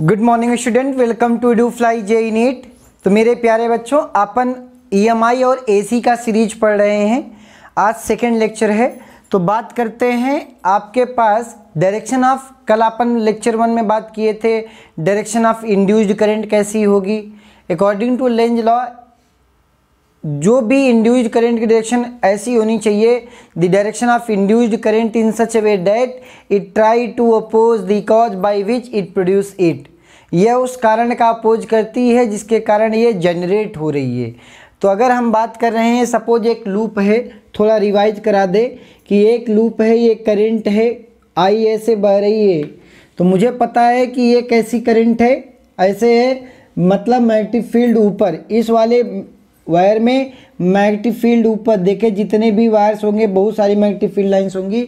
Good morning student, welcome to EDUFLY JEE-NEET। तो मेरे प्यारे बच्चों, अपन EMI और AC का सीरीज पढ़ रहे हैं। आज सेकेंड लेक्चर है। तो बात करते हैं आपके पास डायरेक्शन ऑफ, कल अपन लेक्चर 1 में बात किए थे डायरेक्शन ऑफ इंड्यूस्ड करंट कैसी होगी। अकॉर्डिंग टू लेंज लॉ जो भी इंड्यूस्ड करंट की डायरेक्शन ऐसी होनी चाहिए, the direction of induced current in such a way that it try to oppose the cause by which it produce it. यह उस कारण का अपोज करती है जिसके कारण ये जनरेट हो रही है। तो अगर हम बात कर रहे हैं, सपोज एक लूप है, थोड़ा रिवाइज करा दे कि एक लूप है, ये करंट है आई ऐसे बह रही है। तो मुझे पता है कि ये कैसी करंट है, ऐसे है, मतलब मैग्नेटिक फील्ड ऊपर, इस वाले वायर में मैग्नेटिक फील्ड ऊपर। देखे जितने भी वायर्स होंगे बहुत सारी मैग्नेटिक फील्ड लाइंस होंगी,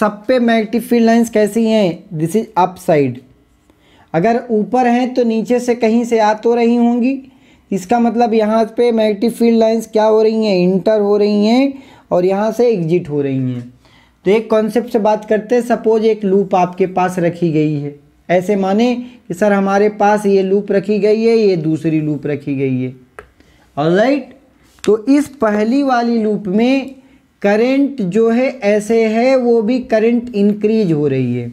सब पे मैग्नेटिक फील्ड लाइंस कैसी हैं, दिस इज अप साइड। अगर ऊपर हैं तो नीचे से कहीं से आ तो रही होंगी, इसका मतलब यहाँ पे मैग्नेटिक फील्ड लाइंस क्या हो रही हैं, इंटर हो रही हैं और यहाँ से एग्जिट हो रही हैं। तो एक कॉन्सेप्ट से बात करते हैं। सपोज एक लूप आपके पास रखी गई है, ऐसे माने कि सर हमारे पास ये लूप रखी गई है, ये दूसरी लूप रखी गई है। ऑलराइट, तो इस पहली वाली लूप में करंट जो है ऐसे है, वो भी करंट इंक्रीज हो रही है।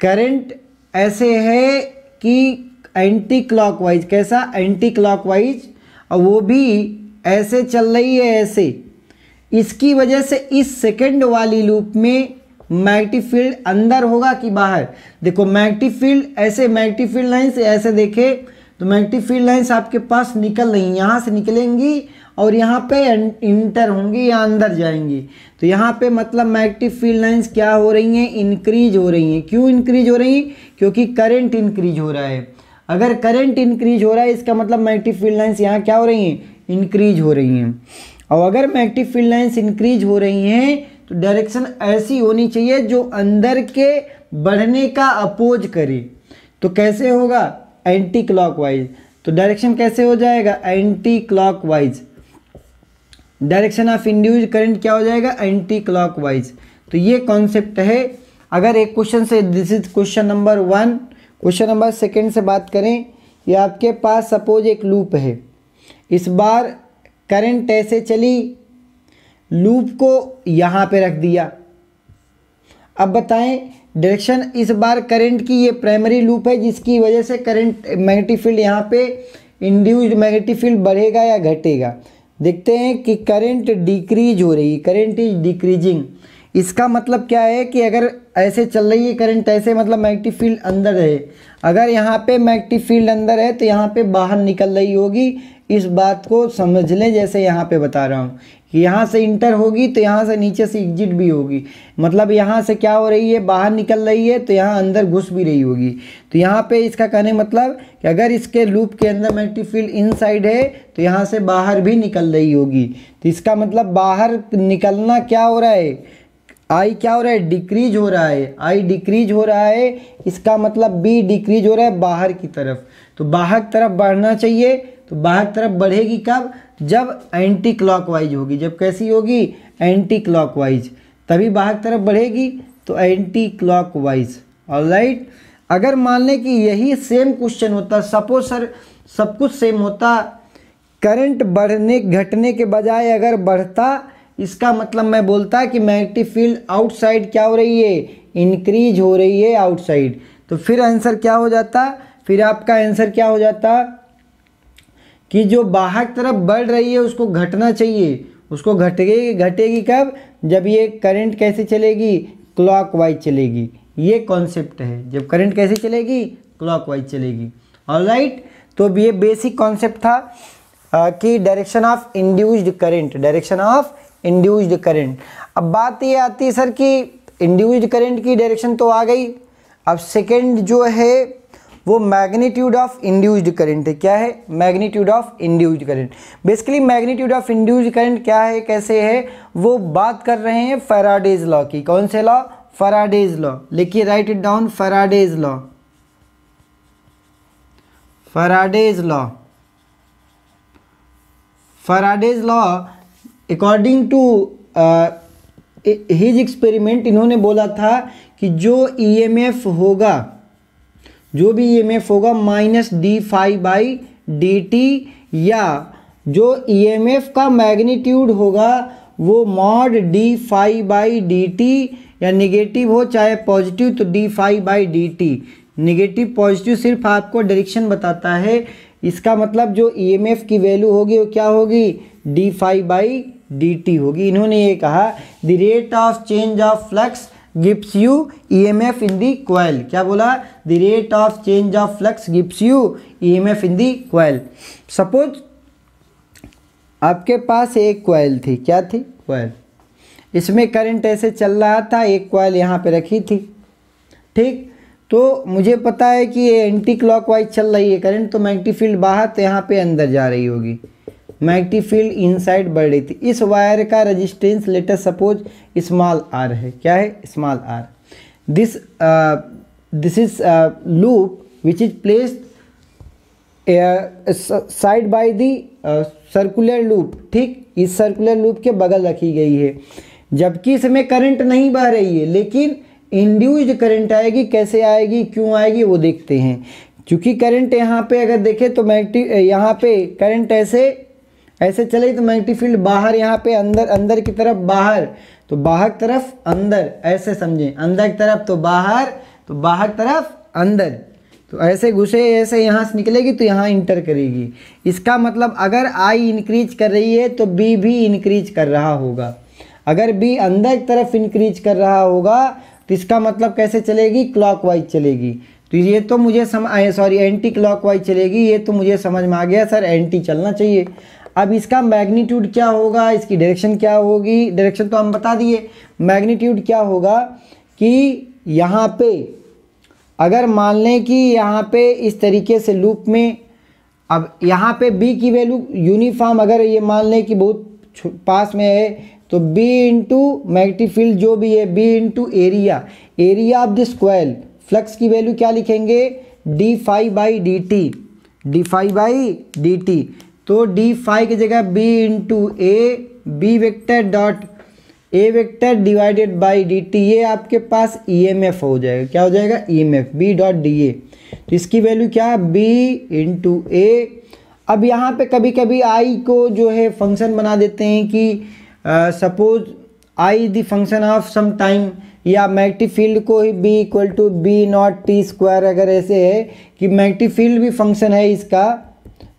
करंट ऐसे है कि एंटी क्लॉकवाइज, कैसा एंटी क्लॉकवाइज, और वो भी ऐसे चल रही है ऐसे। इसकी वजह से इस सेकंड वाली लूप में मैग्नेटिक फील्ड अंदर होगा कि बाहर। देखो मैग्नेटिक फील्ड ऐसे, मैग्नेटिक फील्ड लाइन से ऐसे देखे तो मैग्नेटिक फील्ड लाइंस आपके पास निकल रही हैं, यहाँ से निकलेंगी और यहाँ पे इंटर होंगी या अंदर जाएंगी। तो यहाँ पे मतलब मैग्नेटिक फील्ड लाइंस क्या हो रही हैं, इंक्रीज हो रही हैं। क्यों इंक्रीज हो रही हैं? क्योंकि करंट इंक्रीज हो रहा है। अगर करंट इंक्रीज हो रहा है, इसका मतलब मैग्नेटिक फील्ड लाइंस यहाँ क्या हो रही हैं, इंक्रीज हो रही हैं। और अगर मैग्नेटिक फील्ड लाइंस इंक्रीज हो रही हैं तो डायरेक्शन ऐसी होनी चाहिए जो अंदर के बढ़ने का अपोज करे। तो कैसे होगा, एंटी क्लॉकवाइज। तो डायरेक्शन कैसे हो जाएगा, anti clockwise. Direction of induced current क्या हो जाएगा, एंटी क्लॉकवाइज। तो ये कॉन्सेप्ट है। अगर एक क्वेश्चन से, this is question number 1, question number 2 से बात करें, ये आपके पास सपोज एक लूप है, इस बार करंट ऐसे चली, लूप को यहाँ पे रख दिया। अब बताएं डायरेक्शन, इस बार करंट की ये प्राइमरी लूप है जिसकी वजह से करंट मैग्नेटिक फील्ड यहाँ पे इंड्यूस्ड मैग्नेटिक फील्ड बढ़ेगा या घटेगा। देखते हैं कि करंट डिक्रीज हो रही है, करंट इज डिक्रीजिंग। इसका मतलब क्या है कि अगर ऐसे चल रही है करंट ऐसे, मतलब मैग्नेटिक फील्ड अंदर है। अगर यहाँ पे मैग्नेटिक फील्ड अंदर है तो यहाँ पे बाहर निकल रही होगी। इस बात को समझ लें, जैसे यहाँ पे बता रहा हूँ कि यहाँ से इंटर होगी तो यहाँ से नीचे से एग्जिट भी होगी। मतलब यहाँ से क्या हो रही है, बाहर निकल रही है तो यहाँ अंदर घुस भी रही होगी। तो यहाँ पे इसका कहने मतलब कि अगर इसके लूप के अंदर मैग्नेटिक फील्ड इनसाइड है तो यहाँ से बाहर भी निकल रही होगी। तो इसका मतलब बाहर निकलना क्या हो रहा है, आई क्या हो रहा है, डिक्रीज हो रहा है। आई डिक्रीज हो रहा है, इसका मतलब बी डिक्रीज हो रहा है बाहर की तरफ। तो बाहर की तरफ बढ़ना चाहिए, तो बाहर की तरफ बढ़ेगी कब, जब एंटी क्लॉकवाइज होगी। जब कैसी होगी, एंटी क्लॉकवाइज, तभी बाहर की तरफ बढ़ेगी। तो एंटी क्लॉकवाइज। ऑलराइट, अगर मान लें कि यही सेम क्वेश्चन होता, सपोज सर सब कुछ सेम होता, करंट बढ़ने घटने के बजाय अगर बढ़ता, इसका मतलब मैं बोलता कि मैग्नेटिक फील्ड आउटसाइड क्या हो रही है, इंक्रीज हो रही है आउटसाइड। तो फिर आंसर क्या हो जाता, फिर आपका आंसर क्या हो जाता कि जो बाहर की तरफ बढ़ रही है उसको घटना चाहिए। उसको घटेगी, घटेगी कब, जब ये करंट कैसे चलेगी, क्लॉकवाइज चलेगी। ये कॉन्सेप्ट है, जब करंट कैसे चलेगी, क्लॉकवाइज चलेगी। ऑलराइट, तो ये बेसिक कॉन्सेप्ट था कि direction of induced current, direction of induced current. अब बात ये आती है सर कि इंड्यूस्ड करंट की डायरेक्शन तो आ गई, अब सेकंड जो है वो मैग्नीट्यूड ऑफ इंड्यूस्ड करंट है। क्या है, magnitude of induced current. Basically magnitude of induced current क्या है, कैसे है, वो बात कर रहे हैं फैराडेज लॉ की। कौन से लॉ, फैराडेज लॉ। लिखिए, write it down, Faraday's law. Faraday's law, Faraday's law according to his experiment, इन्होंने बोला था कि जो ईएमएफ होगा, जो भी ईएमएफ होगा माइनस d5 बाई dt या जो ईएमएफ का मैग्नीट्यूड होगा वो मॉड d5 बाई dt या निगेटिव हो चाहे पॉजिटिव तो d5 by dt। Negative positive सिर्फ आपको डायरेक्शन बताता है, इसका मतलब जो ईएमएफ की वैल्यू होगी वो क्या होगी d5 बाई dt होगी। इन्होंने ये कहा the rate of change of flux gives you EMF in the coil. क्या बोला the rate of change of flux gives you EMF in the coil. Suppose आपके पास एक कॉइल थी, क्या थी कॉइल, इसमें करंट ऐसे चल रहा था, एक कॉइल यहाँ पे रखी थी ठीक, तो मुझे पता है कि ये एंटी क्लॉकवाइज चल रही है करंट, तो मैग्नेटिक फील्ड बाहर तो यहाँ पे अंदर जा रही होगी, मैग्नेटिक फील्ड इनसाइड बढ़ रही थी। इस वायर का resistance let us suppose small R है, क्या है small R. This is loop which is placed side by the circular loop ठीक, इस सर्कुलर लूप के बगल रखी गई है, जबकि इसमें करंट नहीं बह रही है, लेकिन इंड्यूस्ड करंट आएगी, कैसे आएगी क्यों आएगी वो देखते हैं। क्योंकि करंट यहाँ पे अगर देखें तो मैग्नेटिक यहाँ पे करंट ऐसे ऐसे चले तो मैग्नेटिक फील्ड बाहर यहाँ पे अंदर, अंदर की तरफ बाहर, तो बाहर की तरफ अंदर ऐसे समझें, अंदर की तरफ तो बाहर की तरफ अंदर, तो ऐसे घुसे ऐसे यहाँ से निकलेगी तो यहाँ इंटर करेगी। इसका मतलब अगर आई इंक्रीज कर रही है तो बी भी इंक्रीज कर रहा होगा, अगर बी अंदर की तरफ इंक्रीज कर रहा होगा तो इसका मतलब कैसे चलेगी क्लॉकवाइज चलेगी। तो ये तो मुझे एंटी क्लॉकवाइज चलेगी, ये तो मुझे समझ में आ गया सर एंटी चलना चाहिए। अब इसका मैग्नीट्यूड क्या होगा, इसकी डायरेक्शन क्या होगी, डायरेक्शन तो हम बता दिए, मैग्नीट्यूड क्या होगा कि यहाँ पे अगर मान लें कि यहाँ पे इस तरीके से लूप में, अब यहाँ पे b की वैल्यू यूनिफॉर्म अगर ये मान लें कि बहुत पास में है तो b इंटू मैग्नेटिक फील्ड जो भी है b into area, area of this coil, flux की वैल्यू क्या लिखेंगे d5 by dt, d5 by dt, तो d5 की जगह b into A, B vector dot A vector divided by dt, ये आपके पास ईएमएफ हो जाएगा, क्या हो जाएगा ईएमएफ b डॉट da, तो इसकी वैल्यू क्या है b इंटू ए। अब यहाँ पे कभी कभी i को जो है फंक्शन बना देते हैं कि suppose I the function of some time, या मैग्नेटिक फील्ड को ही B equal to B not T square, अगर ऐसे है कि मैग्नेटिक फील्ड भी फंक्शन है इसका,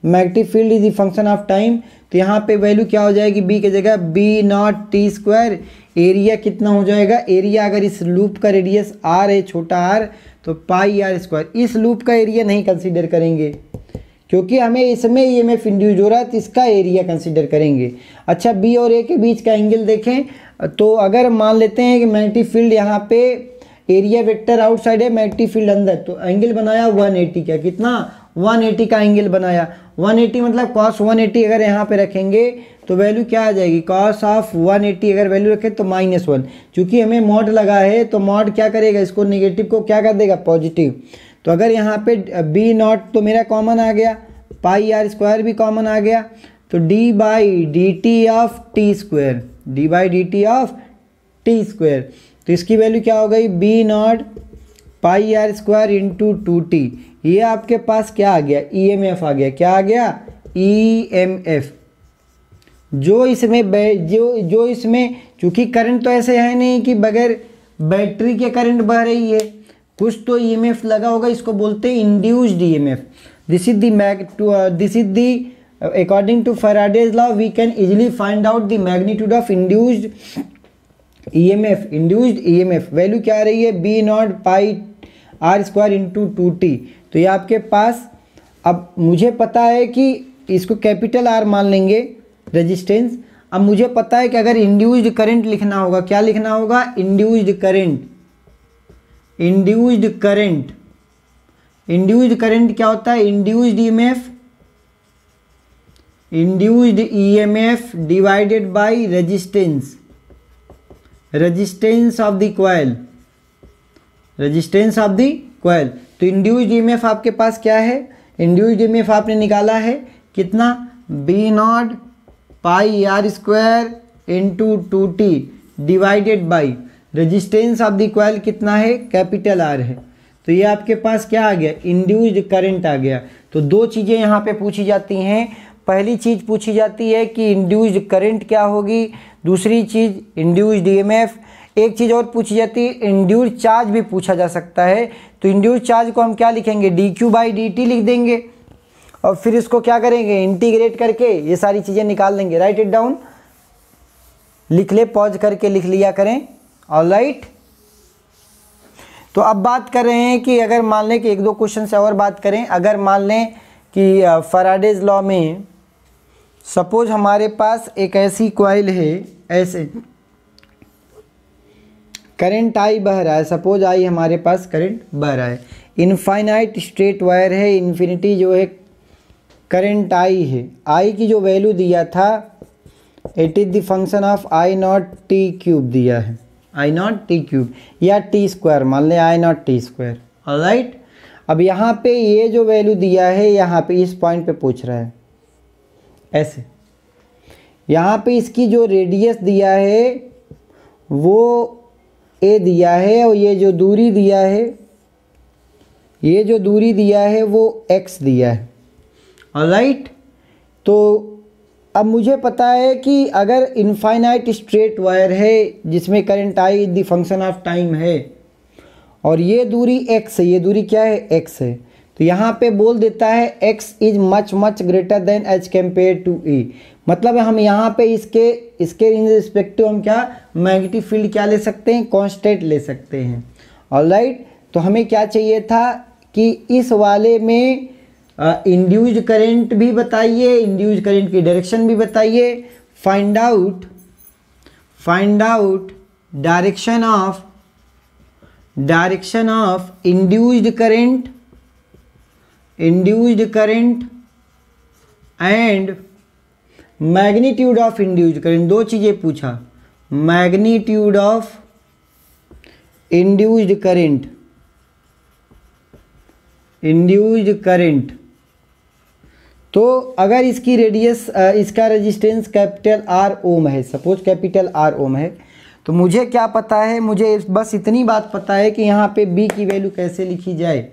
magnetic field is the function of time, तो यहाँ पे वैल्यू क्या हो जाएगी बी की जगह B not T square. Area कितना हो जाएगा, एरिया अगर इस लूप का रेडियस आर है छोटा आर तो पाई आर स्क्वायर। इस लूप का एरिया नहीं कंसिडर करेंगे क्योंकि हमें इसमें ईएमएफ इंड्यूस हो रहा है, तो इसका एरिया कंसिडर करेंगे। अच्छा बी और ए के बीच का एंगल देखें, तो अगर मान लेते हैं कि मैग्नेटिक फील्ड यहाँ पे एरिया वेक्टर आउटसाइड है मैग्नेटिक फील्ड अंदर, तो एंगल बनाया 180 का, कितना 180 का एंगल बनाया, 180 मतलब कॉस 180 अगर यहाँ पे रखेंगे तो वैल्यू क्या आ जाएगी कॉस ऑफ 180, अगर वैल्यू रखें तो -1, चूँकि हमें मॉड लगा है तो मॉड क्या करेगा इसको निगेटिव को क्या कर देगा पॉजिटिव। तो अगर यहाँ पे b नॉट तो मेरा कॉमन आ गया, पाई आर स्क्वायर भी कॉमन आ गया, तो d by D T of T square, d by D T of T square, तो इसकी वैल्यू क्या हो गई b not pi are square into 2t। ये आपके पास क्या आ गया ईएमएफ आ गया, क्या आ गया ईएमएफ, जो इसमें जो इसमें चूँकि करंट तो ऐसे है नहीं कि बगैर बैटरी के करंट बह रही है, कुछ तो ईएमएफ लगा होगा, इसको बोलते हैं induced EMF. This is the according to Faraday's law we can easily find out the magnitude of induced EMF. Induced EMF value क्या आ रही है B not pi are square into 2t, तो ये आपके पास। अब मुझे पता है कि इसको कैपिटल आर मान लेंगे रेजिस्टेंस, अब मुझे पता है कि अगर इंड्यूस्ड करेंट लिखना होगा, क्या लिखना होगा induced current. Induced current, induced current क्या होता है induced EMF, induced EMF divided by resistance, resistance of the coil, resistance of the coil. तो इंड्यूस्ड ईएमएफ आपके पास क्या है, इंड्यूस्ड ईएमएफ आपने निकाला है कितना B not pi are square into 2t divided by resistance of the coil, कितना है कैपिटल आर है, तो ये आपके पास क्या आ गया, इंड्यूस्ड करंट आ गया। तो दो चीज़ें यहाँ पे पूछी जाती हैं, पहली चीज़ पूछी जाती है कि इंड्यूस्ड करंट क्या होगी, दूसरी चीज़ इंड्यूस्ड ईएमएफ। एक चीज़ और पूछी जाती है, इंड्यूस्ड चार्ज भी पूछा जा सकता है। तो इंड्यूस्ड चार्ज को हम क्या लिखेंगे, dQ/dt लिख देंगे और फिर इसको क्या करेंगे, इंटीग्रेट करके ये सारी चीज़ें निकाल लेंगे। राइट इट डाउन, लिख ले, पॉज करके लिख लिया करें। ऑलराइट, तो अब बात कर रहे हैं कि अगर मान लें कि एक दो क्वेश्चन से और बात करें, अगर मान लें कि फैराडेज लॉ में सपोज हमारे पास एक ऐसी कॉइल है, ऐसे करंट I बह रहा है, सपोज I हमारे पास करंट बह रहा है, इनफाइनाइट स्ट्रेट वायर है, इन्फिनिटी जो है करंट I है। I की जो वैल्यू दिया था, it is the function of I naught t cube दिया है, I naught t क्यूब या t स्क्वायर, मान लें I naught t square. Alright, अब यहाँ पे ये जो वैल्यू दिया है, यहाँ पे इस पॉइंट पे पूछ रहा है ऐसे, यहाँ पे इसकी जो रेडियस दिया है वो a दिया है और ये जो दूरी दिया है, ये जो दूरी दिया है वो x दिया है। ऑलराइट, तो अब मुझे पता है कि अगर इनफाइनाइट स्ट्रेट वायर है जिसमें current I the function of time है और ये दूरी x है, ये दूरी क्या है, x है, तो यहाँ पे बोल देता है x is much greater than as compare to e। मतलब हम यहाँ पे इसके इन रिस्पेक्टिव हम क्या, मैग्नेटिक फील्ड क्या ले सकते हैं, कांस्टेंट ले सकते हैं। ऑलराइट, तो हमें क्या चाहिए था कि इस वाले में इंड्यूस्ड करंट भी बताइए, इंड्यूस्ड करंट की डायरेक्शन भी बताइए, find out direction of induced current and magnitude of induced current. दो चीज़ें पूछा, मैग्नीट्यूड ऑफ इंड्यूस्ड करंट। तो अगर इसकी रेडियस, इसका रेजिस्टेंस कैपिटल R ओम है, सपोज कैपिटल R ओम है, तो मुझे क्या पता है, मुझे बस इतनी बात पता है कि यहाँ पे B की वैल्यू कैसे लिखी जाए।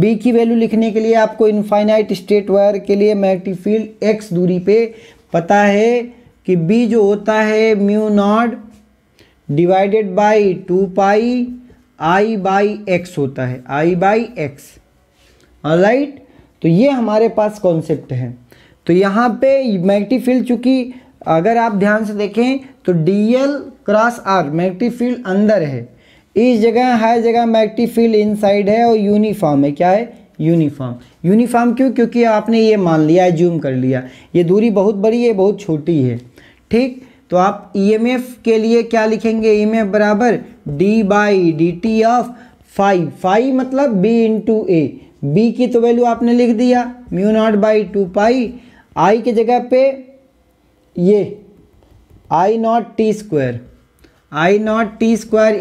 B की वैल्यू लिखने के लिए आपको इनफाइनाइट स्ट्रेट वायर के लिए मैग्नेटिक फील्ड x दूरी पे पता है कि B जो होता है μ0 डिवाइडेड बाई 2 पाई I/x होता है, I/x। ऑलराइट, तो ये हमारे पास कॉन्सेप्ट है। तो यहाँ पे मैग्नेटिक फील्ड, चूँकि अगर आप ध्यान से देखें तो dl cross r magnetic field अंदर है, इस जगह हर जगह मैग्नेटिक फील्ड इनसाइड है और यूनिफॉर्म है। क्या है, यूनिफॉर्म क्यों, क्योंकि आपने ये मान लिया, एज्यूम कर लिया ये दूरी बहुत बड़ी है, बहुत छोटी है। ठीक, तो आप ईएमएफ के लिए क्या लिखेंगे, ईएमएफ बराबर d/dt ऑफ फाई, मतलब b into a। b की तो वैल्यू आपने लिख दिया μ0 बाई 2 पाई, i के जगह पे ये I naught t square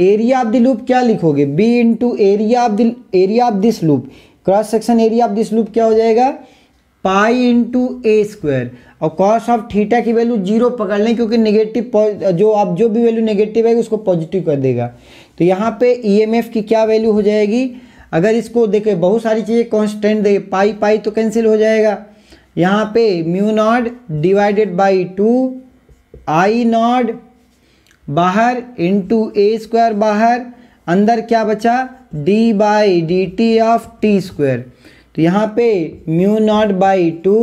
area of the loop क्या लिखोगे, b into area of this loop, cross section area of this loop क्या हो जाएगा, पाई into a स्क्वायर। और कॉस ऑफ थीटा की वैल्यू 0 पकड़ लें, क्योंकि नेगेटिव जो आप जो भी वैल्यू नेगेटिव है उसको पॉजिटिव कर देगा। तो यहाँ पे ईएमएफ की क्या वैल्यू हो जाएगी, अगर इसको देखें बहुत सारी चीज़ें कॉन्स्टेंट दे, पाई तो कैंसिल हो जाएगा, यहाँ पे μ0 डिवाइडेड बाई 2 I naught बाहर into a स्क्वायर बाहर, अंदर क्या बचा d/dt ऑफ t स्क्वायर। तो यहाँ पे μ0 by 2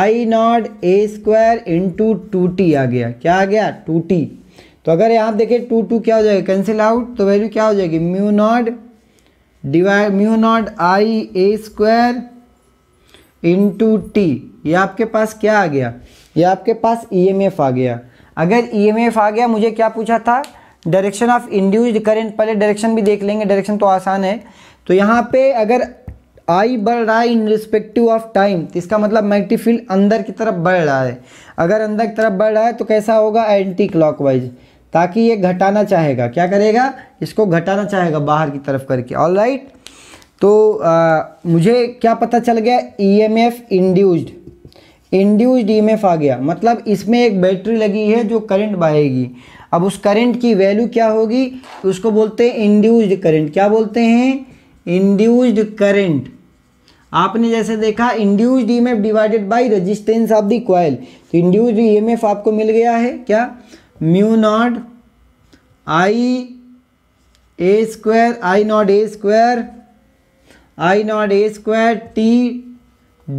I naught a square into 2t आ गया, क्या आ गया 2t। तो अगर यहाँ देखें 2 क्या हो जाएगा, कैंसिल आउट, तो वैल्यू क्या हो जाएगी μ naught I a square into t। ये आपके पास क्या आ गया, ये आपके पास ईएमएफ आ गया। अगर ईएमएफ आ गया, मुझे क्या पूछा था, डायरेक्शन ऑफ इंड्यूस्ड करंट, पहले डायरेक्शन भी देख लेंगे, डायरेक्शन तो आसान है। तो यहाँ पे अगर I बढ़ रहा है इन रिस्पेक्टिव ऑफ टाइम, तो इसका मतलब मैग्नेटिक फील्ड अंदर की तरफ बढ़ रहा है। अगर अंदर की तरफ बढ़ रहा है तो कैसा होगा, एंटी क्लॉकवाइज, ताकि ये घटाना चाहेगा, क्या करेगा, इसको घटाना चाहेगा बाहर की तरफ करके। ऑलराइट, तो मुझे क्या पता चल गया, ईएमएफ इंड्यूस्ड इंड्यूस्ड ईएमएफ आ गया, मतलब इसमें एक बैटरी लगी है जो करंट बहाएगी। अब उस करंट की वैल्यू क्या होगी, तो उसको बोलते हैं इंड्यूस्ड करंट। क्या बोलते हैं? Induced current. आपने जैसे देखा induced EMF divided by resistance of the coil, तो इंड्यूस्ड ईएमएफ आपको मिल गया है क्या, mu not I A square, I not A square, I not A square T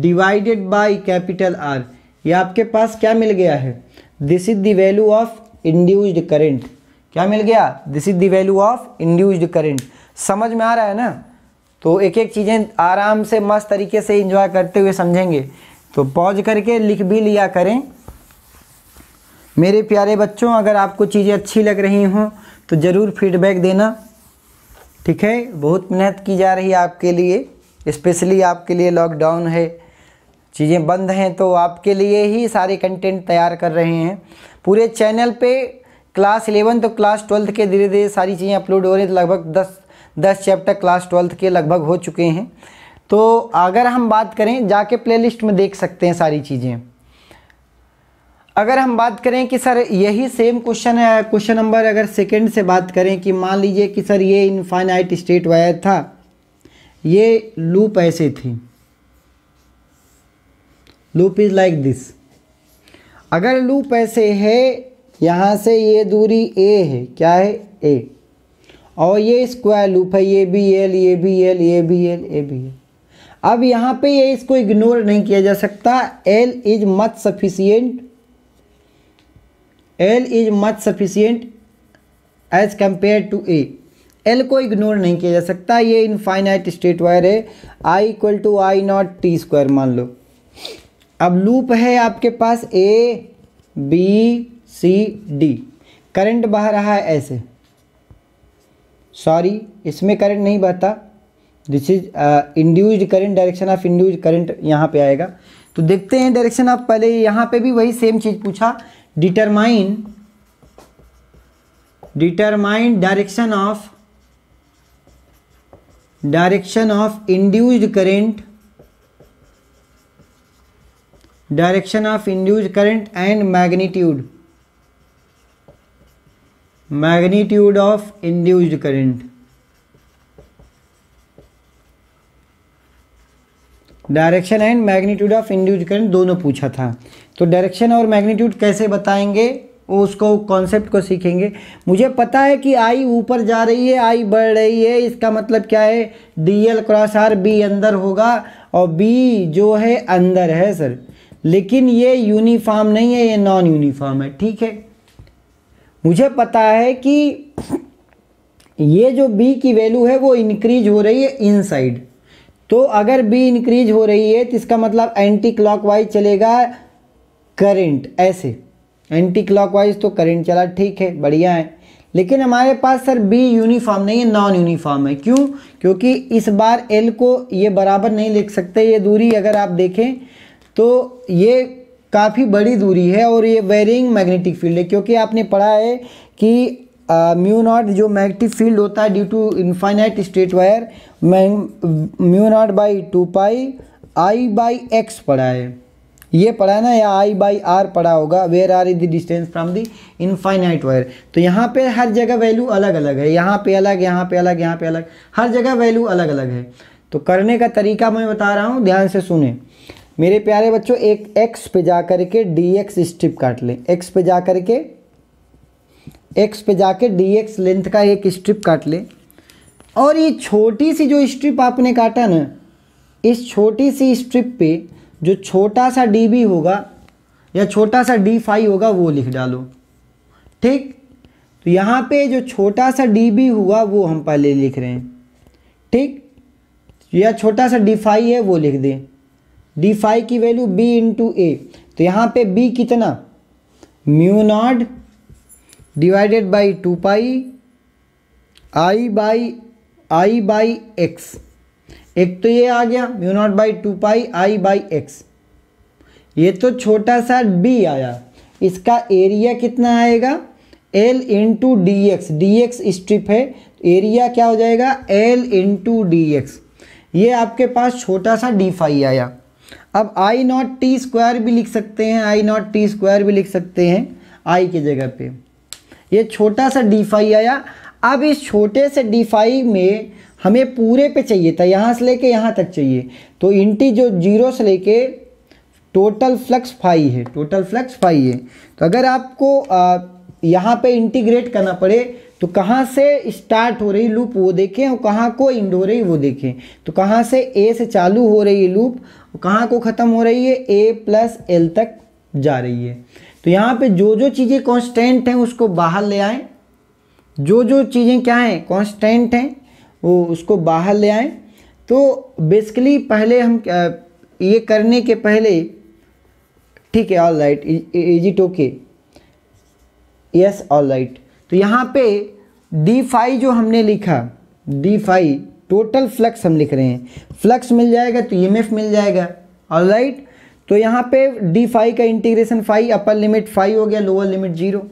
divided by capital R. ये आपके पास क्या मिल गया है, this is the value of induced current. क्या मिल गया, this is the value of induced current. समझ में आ रहा है ना? तो एक एक चीज़ें आराम से मस्त तरीके से एंजॉय करते हुए समझेंगे, तो पॉज करके लिख भी लिया करें। मेरे प्यारे बच्चों, अगर आपको चीज़ें अच्छी लग रही हों तो ज़रूर फीडबैक देना, ठीक है। बहुत मेहनत की जा रही है आपके लिए, स्पेशली आपके लिए लॉकडाउन है, चीज़ें बंद हैं, तो आपके लिए ही सारे कंटेंट तैयार कर रहे हैं। पूरे चैनल पे क्लास 11 तो क्लास 12 के धीरे धीरे सारी चीज़ें अपलोड हो रही हैं। लगभग 10 चैप्टर क्लास 12 के लगभग हो चुके हैं। तो अगर हम बात करें, जाके प्लेलिस्ट में देख सकते हैं सारी चीज़ें। अगर हम बात करें कि सर यही सेम क्वेश्चन है, क्वेश्चन नंबर अगर सेकंड से बात करें कि मान लीजिए कि सर ये इनफाइनाइट स्टेट वायर था, ये लूप ऐसे थी, लूप इज लाइक दिस। अगर लूप ऐसे है, यहाँ से ये दूरी ए है, क्या है, ए, और ये स्क्वायर लूप है, ये बी एल, ये बी एल, ये B L, A B L. अब यहाँ पे ये इसको इग्नोर नहीं किया जा सकता। L is much sufficient as compare to A. L को इग्नोर नहीं किया जा सकता, ये इनफाइनाइट स्टेट वायर है। I equal to I not T square मान लो। अब लूप है आपके पास A B C D, current बह रहा है ऐसे, सॉरी इसमें करंट नहीं बहता, this is induced current, direction of induced current यहाँ पे आएगा। तो देखते हैं डायरेक्शन ऑफ, पहले यहाँ पे भी वही सेम चीज़ पूछा, determine direction of induced current, direction of induced current and magnitude of induced current. Direction and magnitude of induced current दोनों पूछा था, तो डायरेक्शन और मैग्नीट्यूड कैसे बताएंगे वो उसको कॉन्सेप्ट को सीखेंगे। मुझे पता है कि आई ऊपर जा रही है, आई बढ़ रही है, इसका मतलब क्या है, D L cross R, B अंदर होगा और बी जो है अंदर है सर, लेकिन ये यूनिफॉर्म नहीं है, ये नॉन यूनिफॉर्म है, ठीक है। मुझे पता है कि ये जो बी की वैल्यू है वो इंक्रीज हो रही है इनसाइड, तो अगर बी इंक्रीज हो रही है तो इसका मतलब एंटी क्लॉकवाइज चलेगा करंट, ऐसे एंटी क्लॉकवाइज तो करंट चला, ठीक है, बढ़िया है। लेकिन हमारे पास सर बी यूनिफॉर्म नहीं है, नॉन यूनिफॉर्म है, क्यों, क्योंकि इस बार एल को ये बराबर नहीं लिख सकते। ये दूरी अगर आप देखें तो ये काफ़ी बड़ी दूरी है और ये वेरिंग मैग्नेटिक फील्ड है, क्योंकि आपने पढ़ा है कि म्यू नॉट जो मैग्नेटिक फील्ड होता है due to infinite straight wire, mu not by 2 pi I by X पढ़ा है, ये पढ़ा ना, या आई बाई आर पढ़ा होगा, where R is the distance from the infinite wire. तो यहाँ पे हर जगह वैल्यू अलग अलग है, यहाँ पे अलग, यहाँ पे अलग, यहाँ पे अलग, हर जगह वैल्यू अलग अलग है। तो करने का तरीका मैं बता रहा हूँ, ध्यान से सुने मेरे प्यारे बच्चों। एक एक्स पे जा कर के डी एक्स स्ट्रिप काट लें, एक्स पे जाके डी एक्स लेंथ का एक स्ट्रिप काट लें, और ये छोटी सी जो स्ट्रिप आपने काटा ना, इस छोटी सी स्ट्रिप पे जो छोटा सा डी बी होगा या छोटा सा डी फाई होगा वो लिख डालो, ठीक। तो यहाँ पे जो छोटा सा डी बी हुआ वो हम पहले लिख रहे हैं, ठीक, या छोटा सा डी फाई है वो लिख दें। डी फाई की वैल्यू बी इंटू ए, तो यहाँ पे बी कितना, mu not divided by 2 pi I by X. एक तो ये आ गया mu not by 2 pi I by X, ये तो छोटा सा बी आया, इसका एरिया कितना आएगा, L into D X, D X strip है, एरिया क्या हो जाएगा, एल इंटू डी एक्स। ये आपके पास छोटा सा डी फाई आया। अब आई नॉट टी स्क्वायर भी लिख सकते हैं, आई नॉट टी स्क्वायर भी लिख सकते हैं आई की जगह पे। ये छोटा सा डी फाई आया। अब इस छोटे से डी फाई में हमें पूरे पे चाहिए था, यहाँ से लेके यहाँ तक चाहिए। तो इंटी जो जीरो से लेके टोटल फ्लक्स फाई है, टोटल फ्लक्स फाई है। तो अगर आपको यहाँ पे इंटीग्रेट करना पड़े तो कहाँ से स्टार्ट हो रही लूप वो देखें और कहाँ को एंड हो रही वो देखें। तो कहाँ से ए से चालू हो रही है लूप और कहाँ को ख़त्म हो रही है, ए प्लस एल तक जा रही है। तो यहाँ पे जो जो चीज़ें कांस्टेंट हैं उसको बाहर ले आएं, जो जो चीज़ें क्या हैं कांस्टेंट हैं वो उसको बाहर ले आएं। तो बेसिकली पहले हम ये करने के पहले, ठीक है, all right, is it okay, yes all right. तो यहाँ पे डी फाई जो हमने लिखा, डी फाई टोटल फ्लक्स हम लिख रहे हैं, फ्लक्स मिल जाएगा तो ईएमएफ मिल जाएगा, ऑल राइट। तो यहाँ पे डी फाई का integration phi, upper limit phi हो गया, लोअर लिमिट जीरो।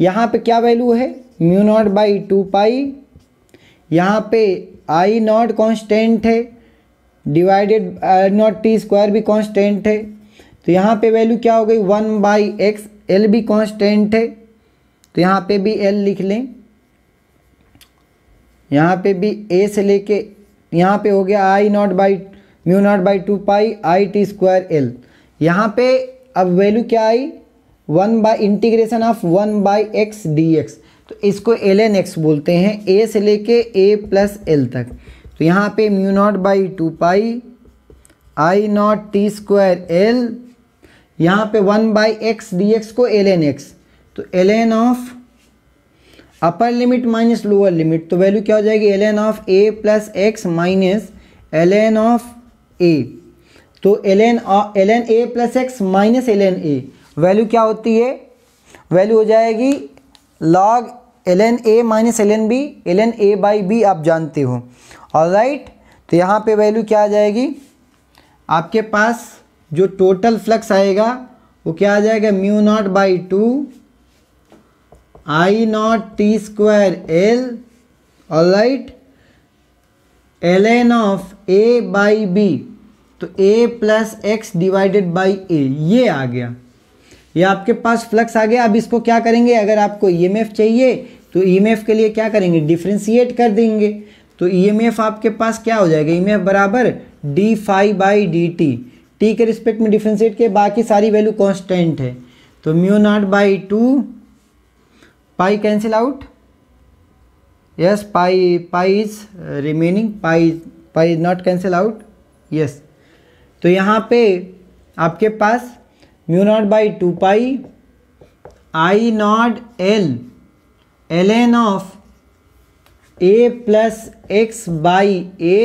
यहाँ पे क्या वैल्यू है, म्यू नॉट बाई 2 पाई, यहाँ पे आई नॉट कांस्टेंट है divided, I not T square भी कांस्टेंट है। तो यहाँ पे वैल्यू क्या हो गई, 1/x, एल भी कांस्टेंट है तो यहाँ पे भी एल लिख लें। यहाँ पे भी ए से लेके यहाँ पे हो गया I not by mu not by 2 pi I T square L. यहाँ पे अब वैल्यू क्या आई, 1/इंटीग्रेशन ऑफ 1/x dx। तो इसको ln x बोलते हैं, a से लेके a प्लस एल तक। तो यहाँ पे mu not by 2 pi I not T square L, यहाँ पे 1/x dx को ln x, तो ln of upper limit minus lower limit. तो वैल्यू क्या हो जाएगी, ln of a plus X minus ln of a। तो ln a plus X minus ln a value क्या होती है, वैल्यू हो जाएगी log ln a माइनस ln b, ln a by B आप जानते हो, ऑलराइट। तो यहाँ पे वैल्यू क्या आ जाएगी, आपके पास जो टोटल फ्लक्स आएगा वो क्या आ जाएगा, mu not by 2 I naught T square L, all right, ln of A by B, तो A plus X divided by A, ये आ गया, ये आपके पास फ्लक्स आ गया। अब इसको क्या करेंगे, अगर आपको EMF चाहिए तो EMF के लिए क्या करेंगे, डिफ्रेंशिएट कर देंगे। तो EMF आपके पास क्या हो जाएगा, EMF बराबर d phi by dt, T के रिस्पेक्ट में डिफ्रेंशिएट के, बाकी सारी वैल्यू कॉन्स्टेंट है। तो mu not by 2 pi cancel out, yes, pi is remaining, pi is not cancel out, yes. तो यहाँ पे आपके पास mu not by 2 pi I naught L L N of A plus X by A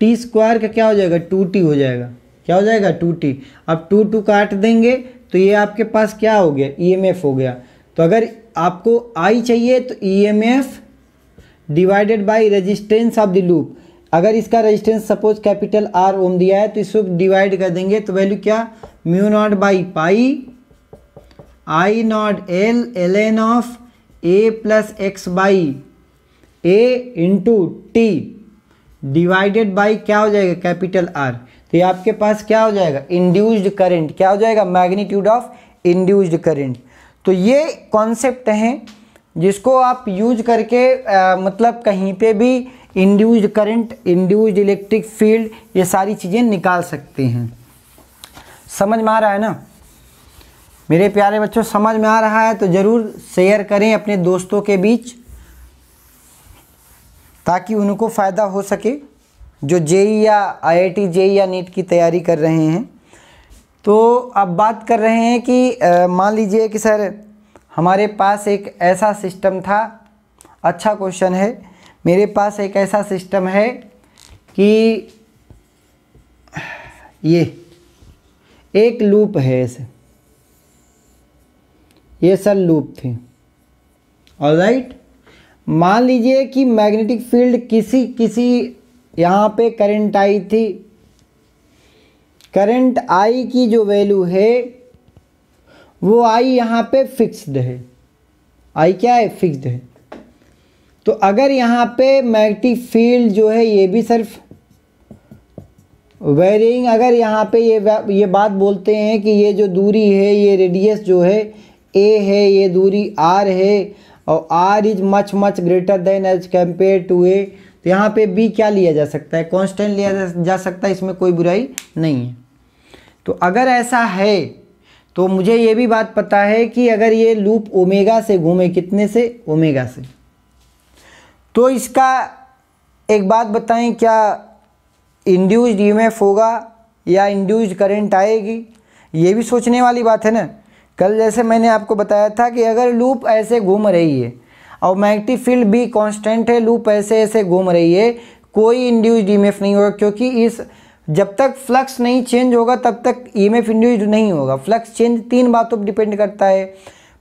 T square का क्या हो जाएगा, 2t हो जाएगा, क्या हो जाएगा, 2t। अब 2 काट देंगे तो ये आपके पास क्या हो गया, ईएमएफ हो गया। तो अगर आपको I चाहिए तो EMF divided by resistance of the loop, अगर इसका resistance suppose capital R ohm दिया है तो इसको डिवाइड कर देंगे। तो वैल्यू क्या, mu not by pi I naught L ln of A plus X by A into T divided by क्या हो जाएगा, कैपिटल R। तो ये आपके पास क्या हो जाएगा, इंड्यूस्ड करंट, क्या हो जाएगा, मैग्नीट्यूड ऑफ इंड्यूस्ड करंट। तो ये कॉन्सेप्ट हैं जिसको आप यूज करके मतलब कहीं पे भी induced current, induced electric field, ये सारी चीज़ें निकाल सकते हैं। समझ में आ रहा है ना मेरे प्यारे बच्चों, समझ में आ रहा है तो ज़रूर शेयर करें अपने दोस्तों के बीच ताकि उनको फ़ायदा हो सके जो जेई या आईआईटी जेई या नीट की तैयारी कर रहे हैं। तो अब बात कर रहे हैं कि मान लीजिए कि सर हमारे पास एक ऐसा सिस्टम था, अच्छा क्वेश्चन है, मेरे पास एक ऐसा सिस्टम है कि ये एक लूप है, ऐसे ये सर लूप थी, ऑलराइट। मान लीजिए कि मैग्नेटिक फील्ड किसी यहाँ पे करंट आई थी, करंट आई की जो वैल्यू है वो आई यहाँ पे फिक्स्ड है, आई क्या है, फिक्स्ड है। तो अगर यहाँ पे मैग्नेटिक फील्ड जो है ये भी सिर्फ वेरिंग, अगर यहाँ पे ये बात बोलते हैं कि ये जो दूरी है, ये रेडियस जो है ए है, ये दूरी आर है और R is much much greater than as compare to A, तो यहाँ पे बी क्या लिया जा सकता है, कांस्टेंट लिया जा सकता है, इसमें कोई बुराई नहीं है। तो अगर ऐसा है तो मुझे ये भी बात पता है कि अगर ये लूप ओमेगा से घूमे, कितने से, ओमेगा से, तो इसका एक बात बताएं, क्या इंड्यूस्ड ईएमएफ होगा या इंड्यूस्ड करंट आएगी, ये भी सोचने वाली बात है ना। कल जैसे मैंने आपको बताया था कि अगर लूप ऐसे घूम रही है और मैग्नेटिक फील्ड भी कांस्टेंट है, लूप ऐसे ऐसे घूम रही है, कोई इंड्यूस्ड ईएमएफ नहीं होगा, क्योंकि इस जब तक फ्लक्स नहीं चेंज होगा तब तक ईएमएफ इंड्यूस्ड नहीं होगा। फ्लक्स चेंज तीन बातों पर डिपेंड करता है,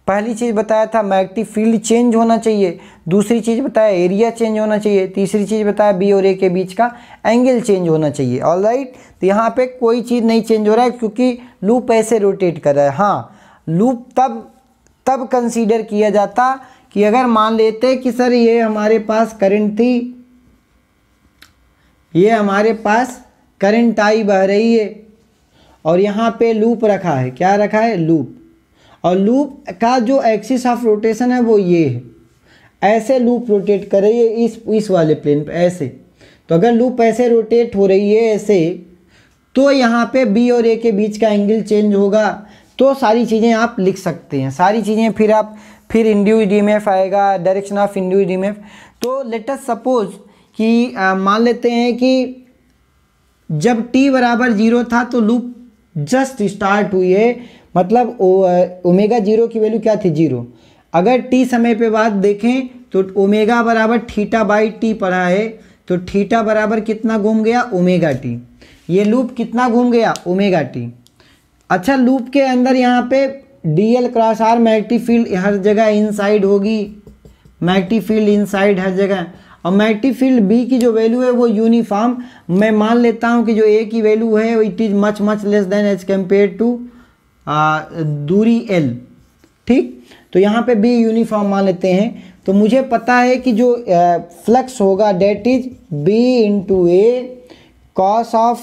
पहली चीज़ बताया था मैग्नेटिक फील्ड चेंज होना चाहिए, दूसरी चीज़ बताया एरिया चेंज होना चाहिए, तीसरी चीज़ बताया बी और ए के बीच का एंगल चेंज होना चाहिए। ऑलराइट, तो यहाँ पे कोई चीज़ नहीं चेंज हो रहा है क्योंकि लूप ऐसे रोटेट कर रहा है। हाँ, लूप तब कंसीडर किया जाता कि अगर मान लेते कि सर ये हमारे पास करंट थी, ये हमारे पास करंट आई बह रही है और यहाँ पे लूप रखा है, क्या रखा है, लूप, और लूप का जो एक्सिस ऑफ रोटेशन है वो ये है, ऐसे लूप रोटेट कर रही है इस वाले प्लेन पे ऐसे। तो अगर लूप ऐसे रोटेट हो रही है ऐसे, तो यहाँ पे बी और ए के बीच का एंगल चेंज होगा, तो सारी चीज़ें आप लिख सकते हैं, सारी चीज़ें। फिर आप फिर इंड्यूस्ड ईएमएफ आएगा, डायरेक्शन ऑफ इंड्यूस्ड ईएमएफ। तो लेट अस सपोज कि मान लेते हैं कि जब t बराबर 0 था तो लूप जस्ट स्टार्ट हुई है, मतलब ओमेगा 0 की वैल्यू क्या थी, 0। अगर t समय पे बाद देखें तो ओमेगा बराबर थीटा बाई टी पड़ा है, तो थीटा बराबर कितना घूम गया, ओमेगा t। ये लूप कितना घूम गया, ओमेगा t। अच्छा, लूप के अंदर यहाँ पे dl cross r magnetic field हर जगह इनसाइड होगी, मैग्नेटिक फील्ड इनसाइड हर जगह, और मैग्नेटिक फील्ड बी की जो वैल्यू है वो यूनिफॉर्म, मैं मान लेता हूँ कि जो ए की वैल्यू है it is much much less than as compare to दूरी एल, ठीक। तो यहाँ पे बी यूनिफॉर्म मान लेते हैं, तो मुझे पता है कि जो फ्लक्स होगा that is B into A cos of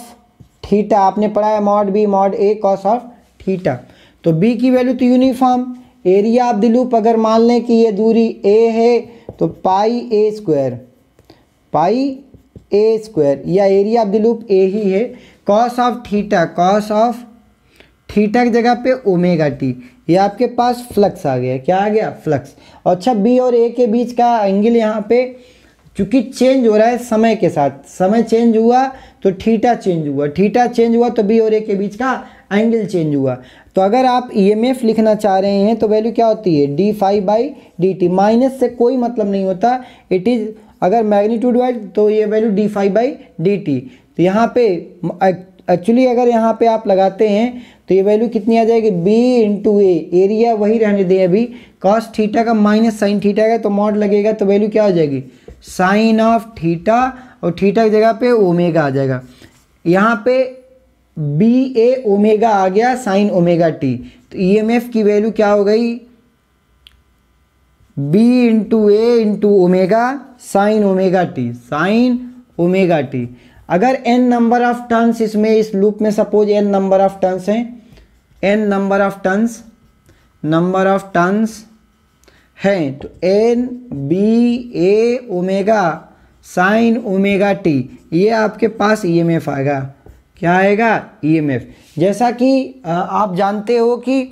theta, आपने पढ़ा है mod B mod A cos of theta. तो बी की वैल्यू तो uniform, area of the loop अगर मान लें कि ये दूरी ए है तो pi A square, pi A square, या area of the loop A ही है, cos of theta, cos of theta की जगह पे ओमेगा टी। ये आपके पास फ्लक्स आ गया, क्या आ गया, फ्लक्स। अच्छा, बी और ए के बीच का एंगल यहाँ पे चूँकि चेंज हो रहा है समय के साथ, समय चेंज हुआ तो थीटा चेंज हुआ, थीटा चेंज हुआ तो बी और ए के बीच का एंगल चेंज हुआ। तो अगर आप ईएमएफ लिखना चाह रहे हैं तो वैल्यू क्या होती है, D phi by D T, minus से कोई मतलब नहीं होता, इट इज़ अगर मैग्नीट्यूड वाइज तो ये value D phi by D T. तो यहाँ पे एक्चुअली अगर यहाँ पे आप लगाते हैं तो ये वैल्यू कितनी आ जाएगी, बी इंटू ए, एरिया वही रहने दें अभी, कॉस थीटा का माइनस साइन थीटा का तो मॉड लगेगा, तो वैल्यू क्या हो जाएगी, साइन ऑफ थीटा, और थीटा की जगह पे ओमेगा आ जाएगा। यहाँ पे बी ए ओमेगा आ गया, साइन ओमेगा टी। तो ईएमएफ की वैल्यू क्या हो गई, B into A into omega sine omega T, sine omega T. अगर एन नंबर ऑफ टर्न्स इसमें, इस लूप में suppose N number of turns हैं, एन नंबर ऑफ टर्न्स हैं, तो N B A omega sine omega T, ये आपके पास EMF आएगा, क्या आएगा, ईएमएफ। जैसा कि आप जानते हो कि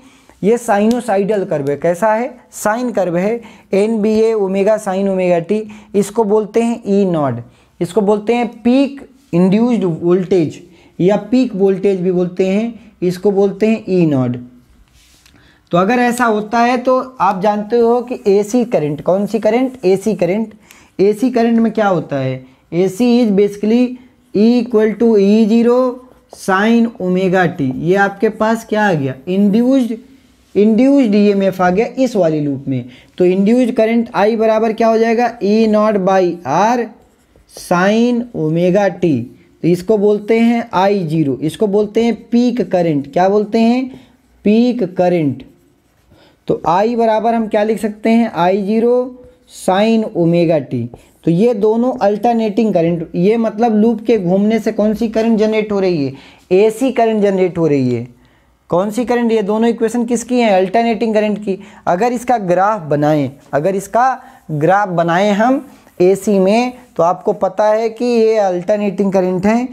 ये साइनोसाइडल कर्व है, कैसा है, साइन कर्व है, N B A omega sine omega T. इसको बोलते हैं ई नॉट, इसको बोलते हैं पीक इंड्यूस्ड वोल्टेज या पीक वोल्टेज भी बोलते हैं, इसको बोलते हैं ई नॉट। तो अगर ऐसा होता है तो आप जानते हो कि एसी करंट, कौन सी current, AC current. AC current में क्या होता है, AC is basically E equal to E zero sine omega T. ये आपके पास क्या आ गया, इंड्यूस्ड ईएमएफ आ गया इस वाली लूप में। तो इंड्यूस्ड करंट आई बराबर क्या हो जाएगा, E naught by R sine omega T. तो इसको बोलते हैं आई जीरो, इसको बोलते हैं पीक करंट, क्या बोलते हैं, पीक करंट। तो I बराबर हम क्या लिख सकते हैं, I zero sine omega T. तो ये दोनों अल्टरनेटिंग करंट, ये मतलब लूप के घूमने से कौन सी करंट जनरेट हो रही है, एसी करंट जनरेट हो रही है। कौन सी करंट, ये दोनों इक्वेशन किसकी हैं, अल्टरनेटिंग करंट की। अगर इसका ग्राफ बनाएं, हम एसी में, तो आपको पता है कि ये अल्टरनेटिंग करंट है,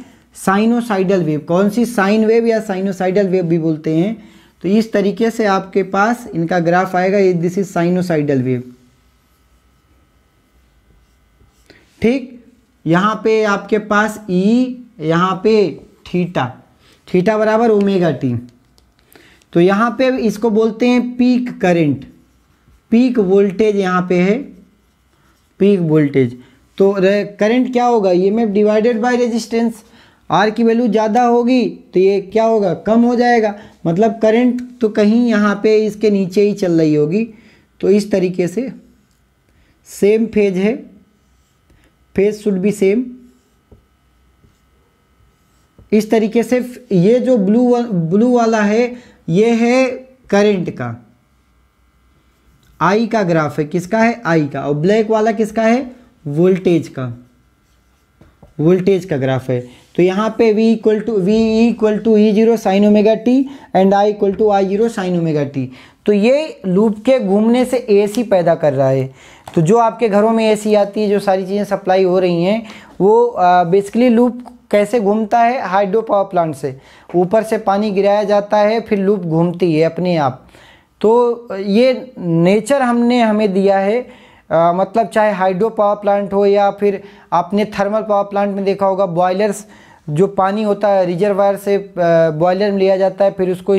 साइनोसाइडल वेव, कौन सी साइन वेव या साइनोसाइडल वेव भी बोलते हैं। तो इस तरीके से आपके पास इनका ग्राफ आएगा, ये दिस इज साइनोसाइडल वेव। ठीक, यहाँ पे आपके पास ई, यहाँ पे थीटा, थीटा बराबर ओमेगा टी। तो यहाँ पे इसको बोलते हैं पीक करंट, पीक वोल्टेज यहाँ पे है, पीक वोल्टेज। तो करंट क्या होगा, EMF divided by resistance. R की वैल्यू ज़्यादा होगी तो ये क्या होगा, कम हो जाएगा, मतलब करंट तो कहीं यहाँ पे इसके नीचे ही चल रही होगी। तो इस तरीके से सेम फेज है, फेज शुड बी सेम। इस तरीके से ये जो ब्लू वाला है ये है करंट का, आई का ग्राफ है, किसका है, आई का, और ब्लैक वाला किसका है, वोल्टेज का, वोल्टेज का ग्राफ है। तो यहाँ पे V equal to E zero sine omega T and I equal to I zero sine omega T. तो ये लूप के घूमने से एसी पैदा कर रहा है। तो जो आपके घरों में एसी आती है, जो सारी चीज़ें सप्लाई हो रही हैं, वो बेसिकली लूप कैसे घूमता है, हाइड्रो पावर प्लांट से ऊपर से पानी गिराया जाता है, फिर लूप घूमती है अपने आप। तो ये नेचर हमने हमें दिया है, मतलब चाहे हाइड्रो पावर प्लांट हो या फिर आपने थर्मल पावर प्लांट में देखा होगा, बॉयलर्स, जो पानी होता है रिजर्वायर से बॉयलर में लिया जाता है, फिर उसको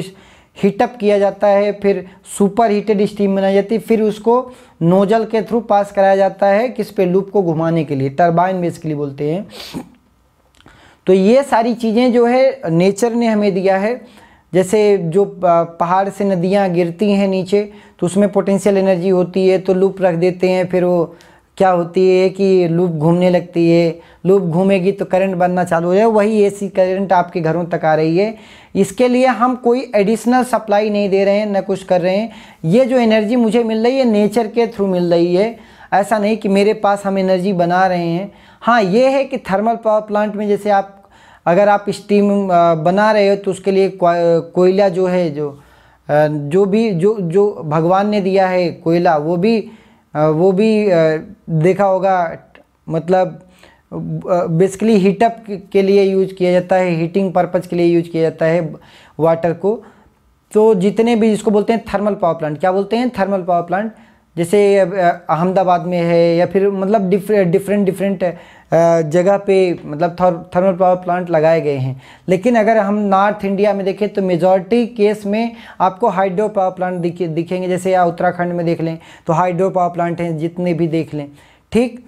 हीटअप किया जाता है, फिर सुपर हीटेड स्टीम बनाई जाती है, फिर उसको नोजल के थ्रू पास कराया जाता है, किस पे, लूप को घुमाने के लिए, टरबाइन बेसिकली बोलते हैं। तो ये सारी चीज़ें जो है नेचर ने हमें दिया है। जैसे जो पहाड़ से नदियाँ गिरती हैं नीचे, तो उसमें पोटेंशियल एनर्जी होती है, तो लूप रख देते हैं, फिर वो क्या होती है कि लूप घूमने लगती है, लूप घूमेगी तो करंट बनना चालू हो जाए। वही एसी करंट आपके घरों तक आ रही है। इसके लिए हम कोई एडिशनल सप्लाई नहीं दे रहे हैं, ना कुछ कर रहे हैं। ये जो एनर्जी मुझे मिल रही है नेचर के थ्रू मिल रही है, ऐसा नहीं कि मेरे पास हम एनर्जी बना रहे हैं। हाँ, ये है कि थर्मल पावर प्लांट में जैसे आप, अगर आप स्टीम बना रहे हो तो उसके लिए कोयला जो है, जो भगवान ने दिया है कोयला, वो भी देखा होगा, मतलब बेसिकली हीटअप के लिए यूज किया जाता है, हीटिंग पर्पज़ के लिए यूज किया जाता है वाटर को। तो जितने भी, जिसको बोलते हैं थर्मल पावर प्लांट, क्या बोलते हैं, थर्मल पावर प्लांट, जैसे अहमदाबाद में है या फिर मतलब डिफरेंट जगह पे मतलब थर्मल पावर प्लांट लगाए गए हैं। लेकिन अगर हम नॉर्थ इंडिया में देखें तो मेजॉरिटी केस में आपको हाइड्रो पावर प्लांट दिखेंगे। जैसे या उत्तराखंड में देख लें तो हाइड्रो पावर प्लांट हैं जितने भी देख लें। ठीक,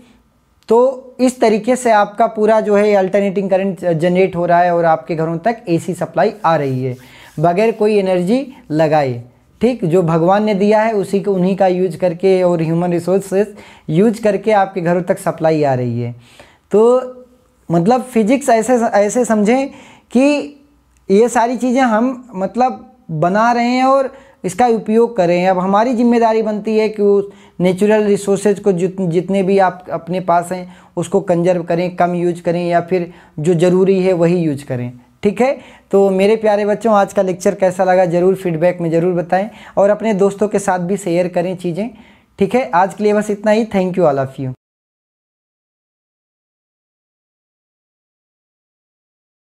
तो इस तरीके से आपका पूरा जो है अल्टरनेटिंग करंट जनरेट हो रहा है और आपके घरों तक एसी सप्लाई आ रही है बगैर कोई एनर्जी लगाए। ठीक, जो भगवान ने दिया है उसी को, उन्हीं का यूज करके और ह्यूमन रिसोर्सेज यूज करके आपके घरों तक सप्लाई आ रही है। तो मतलब फिजिक्स ऐसे समझें कि ये सारी चीज़ें हम मतलब बना रहे हैं और इसका उपयोग कर रहे हैं। अब हमारी जिम्मेदारी बनती है कि उस नेचुरल रिसोर्सेज को जितने भी आप अपने पास हैं उसको कंजर्व करें, कम यूज करें, या फिर जो ज़रूरी है वही यूज करें। ठीक है, तो मेरे प्यारे बच्चों, आज का लेक्चर कैसा लगा ज़रूर फीडबैक में ज़रूर बताएं और अपने दोस्तों के साथ भी शेयर करें चीज़ें। ठीक है, आज के लिए बस इतना ही। Thank you all of you.